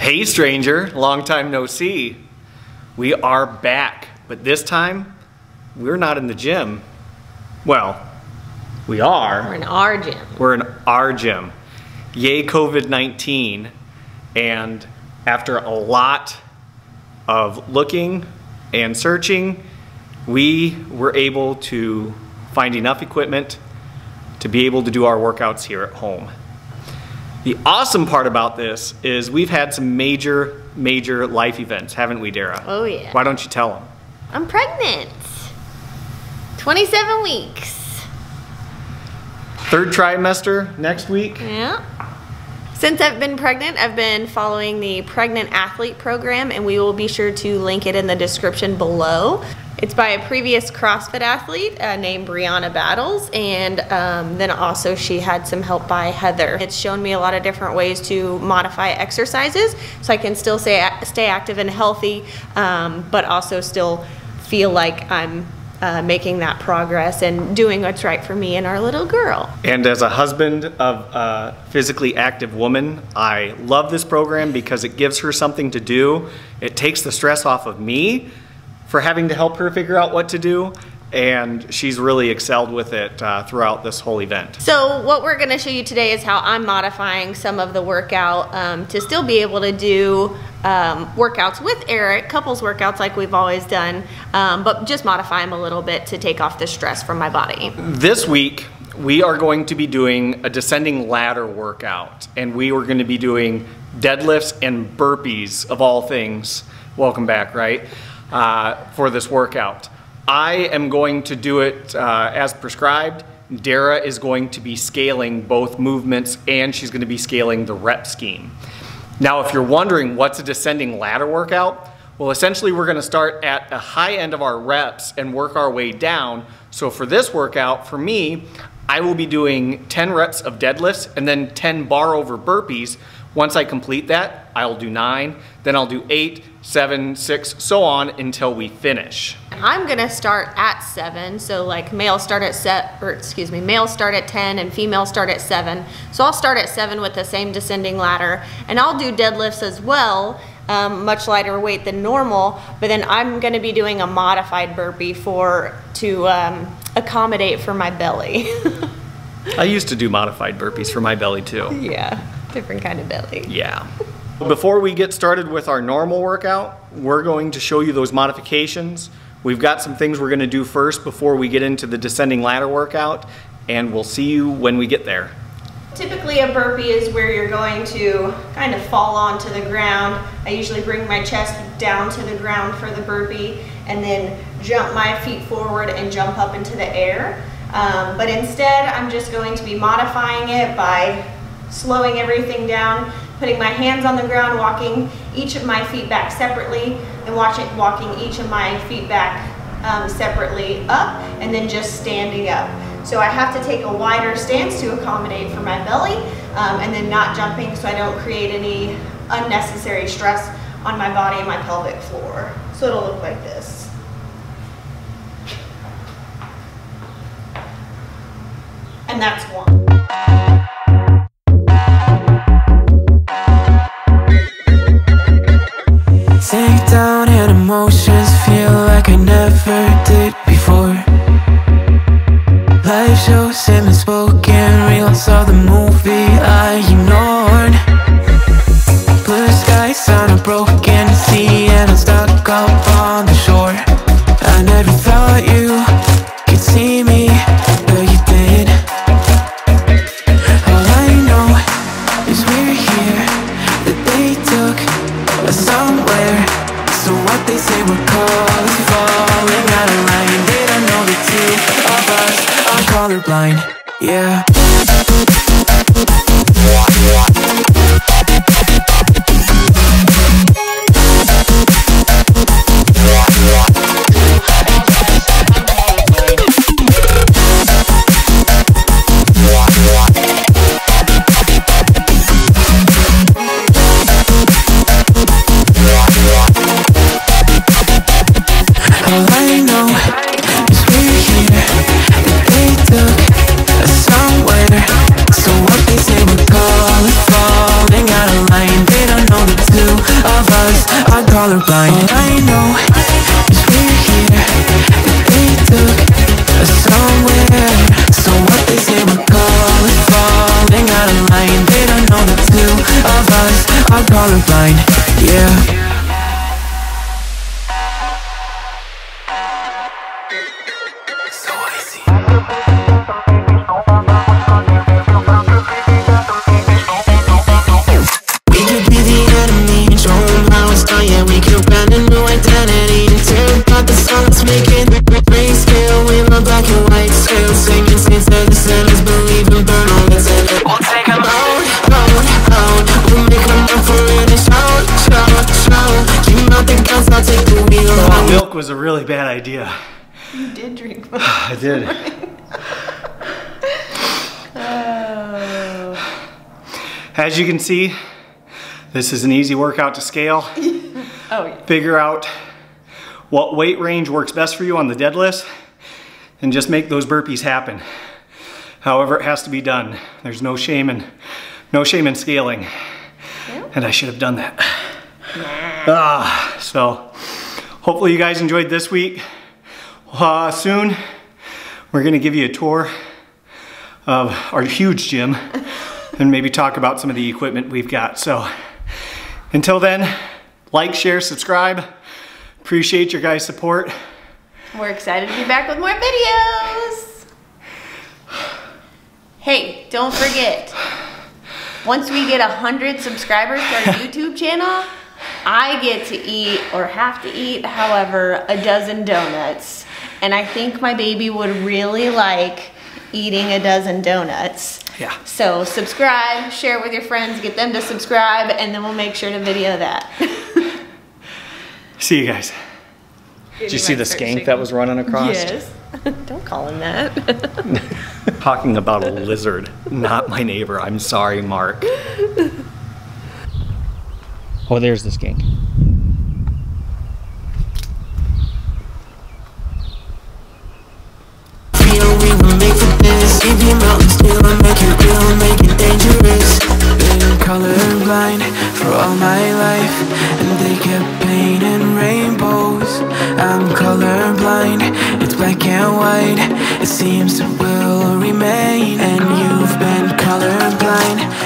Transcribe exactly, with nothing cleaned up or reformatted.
Hey stranger, long time no see. We are back, but this time we're not in the gym. Well, we are. We're in our gym. We're in our gym. Yay COVID nineteen. And after a lot of looking and searching, we were able to find enough equipment to be able to do our workouts here at home. The awesome part about this is we've had some major, major life events, haven't we, Dara? Oh yeah. Why don't you tell them? I'm pregnant. twenty-seven weeks. Third trimester next week. Yeah. Since I've been pregnant, I've been following the Pregnant Athlete Program, and we will be sure to link it in the description below. It's by a previous CrossFit athlete uh, named Brianna Battles, and um, then also she had some help by Heather. It's shown me a lot of different ways to modify exercises so I can still stay, stay active and healthy, um, but also still feel like I'm uh, making that progress and doing what's right for me and our little girl. And as a husband of a physically active woman, I love this program because it gives her something to do. It takes the stress off of me for having to help her figure out what to do, and she's really excelled with it uh, throughout this whole event. So what we're gonna show you today is how I'm modifying some of the workout um, to still be able to do um, workouts with Erik, couples workouts like we've always done, um, but just modify them a little bit to take off the stress from my body. This week, we are going to be doing a descending ladder workout, and we are gonna be doing deadlifts and burpees of all things. Welcome back, right? Uh, for this workout. I am going to do it uh, as prescribed. Dara is going to be scaling both movements, and she's going to be scaling the rep scheme. Now, if you're wondering what's a descending ladder workout, well, essentially we're going to start at the high end of our reps and work our way down. So for this workout, for me, I will be doing ten reps of deadlifts and then ten bar over burpees. Once I complete that, I'll do nine, then I'll do eight, seven, six, so on until we finish. I'm gonna start at seven, so like males start at set, or excuse me, males start at ten and females start at seven. So I'll start at seven with the same descending ladder, and I'll do deadlifts as well, um, much lighter weight than normal, but then I'm gonna be doing a modified burpee for to um, accommodate for my belly. I used to do modified burpees for my belly too. Yeah, different kind of belly. Yeah. Before we get started with our normal workout, we're going to show you those modifications. We've got some things we're gonna do first before we get into the descending ladder workout, and we'll see you when we get there. Typically a burpee is where you're going to kind of fall onto the ground. I usually bring my chest down to the ground for the burpee and then jump my feet forward and jump up into the air. Um, but instead, I'm just going to be modifying it by slowing everything down, putting my hands on the ground, walking each of my feet back separately, and watching, walking each of my feet back um, separately up, and then just standing up. So I have to take a wider stance to accommodate for my belly, um, and then not jumping so I don't create any unnecessary stress on my body and my pelvic floor. So it'll look like this. And that's one. Take down and emotions feel like I never did before. Live shows and unspoken reels of the movie I ignored. Blue skies on a broken sea and I'm stuck up on the shore. I never thought you could see me, but you did. All I know is we're here, that they took us somewhere. So what they say we're called is falling out of line. They don't know the two of us are colorblind. Yeah. All I know is we're here, that they took us somewhere. 'cause I'm colorblind. I know, 'cause we're here, that they took us somewhere. So what they say we're called is falling out of line. They don't know the two of us are colorblind, yeah. Milk was a really bad idea. You did drink milk. I did. Oh. As you can see, this is an easy workout to scale. Oh, yeah. Figure out what weight range works best for you on the deadlift and just make those burpees happen. However, it has to be done. There's no shame in, no shame in scaling. Yeah. And I should have done that. Yeah. Ah, so. Hopefully you guys enjoyed this week. Uh, soon, we're gonna give you a tour of our huge gym and maybe talk about some of the equipment we've got. So until then, like, share, subscribe. Appreciate your guys' support. We're excited to be back with more videos. Hey, don't forget, once we get one hundred subscribers to our YouTube channel, I get to eat, or have to eat, however, a dozen donuts. And I think my baby would really like eating a dozen donuts. Yeah. So subscribe, share with your friends, get them to subscribe, and then we'll make sure to video that. See you guys. Did you see the skank that was running across? Yes. Don't call him that. Talking about a lizard, not my neighbor. I'm sorry, Mark. Oh, there's the skink. Feel we were made for this. If your mountains feel and make it real, make it dangerous. Been colorblind for all my life, and they kept painting rainbows. I'm colorblind, it's black and white. It seems it will remain, and you've been colorblind.